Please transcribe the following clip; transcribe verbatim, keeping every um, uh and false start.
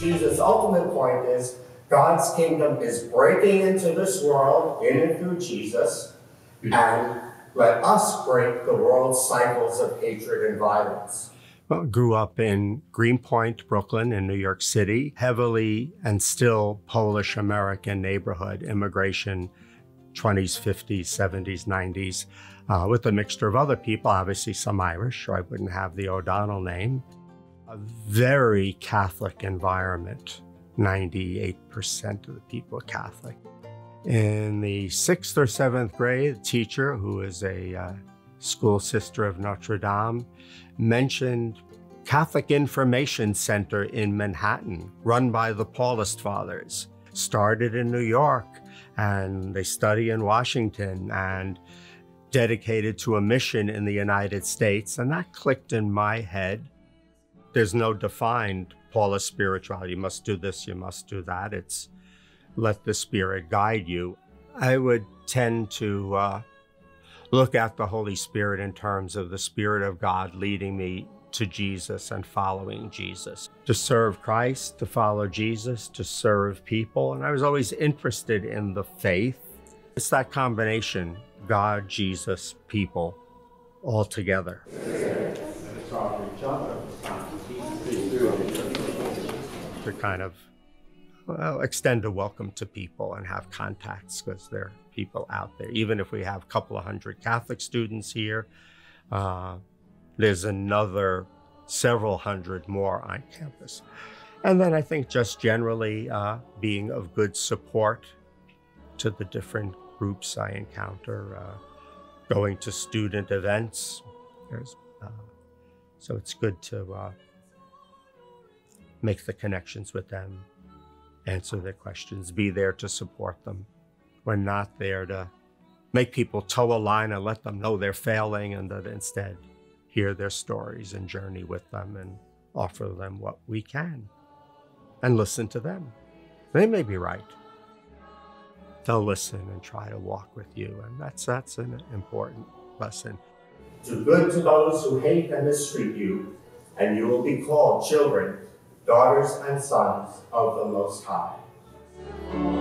Jesus' ultimate point is God's kingdom is breaking into this world in and through Jesus, and let us break the world's cycles of hatred and violence. Well, grew up in Greenpoint, Brooklyn, in New York City, heavily and still Polish-American neighborhood, immigration, twenties, fifties, seventies, nineties, uh, with a mixture of other people, obviously some Irish, or I wouldn't have the O'Donnell name. A very Catholic environment, ninety-eight percent of the people are Catholic. In the sixth or seventh grade, a teacher who is a uh, School Sister of Notre Dame mentioned Catholic Information Center in Manhattan, run by the Paulist Fathers, started in New York, and they study in Washington, and dedicated to a mission in the United States. And that clicked in my head. There's no defined Paulist spirituality. You must do this, you must do that. It's let the Spirit guide you. I would tend to uh, look at the Holy Spirit in terms of the Spirit of God leading me to Jesus and following Jesus. To serve Christ, to follow Jesus, to serve people. And I was always interested in the faith. It's that combination, God, Jesus, people, all together. To kind of, well, extend a welcome to people and have contacts, because there are people out there. Even if we have a couple of hundred Catholic students here, uh, there's another several hundred more on campus. And then I think just generally uh, being of good support to the different groups I encounter, uh, going to student events. There's, uh, so it's good to uh, make the connections with them, answer their questions, be there to support them. We're not there to make people toe a line and let them know they're failing, and that instead, hear their stories and journey with them and offer them what we can and listen to them. They may be right. They'll listen and try to walk with you, and that's, that's an important lesson. Do good to those who hate and mistreat you, and you will be called children, daughters and sons of the Most High.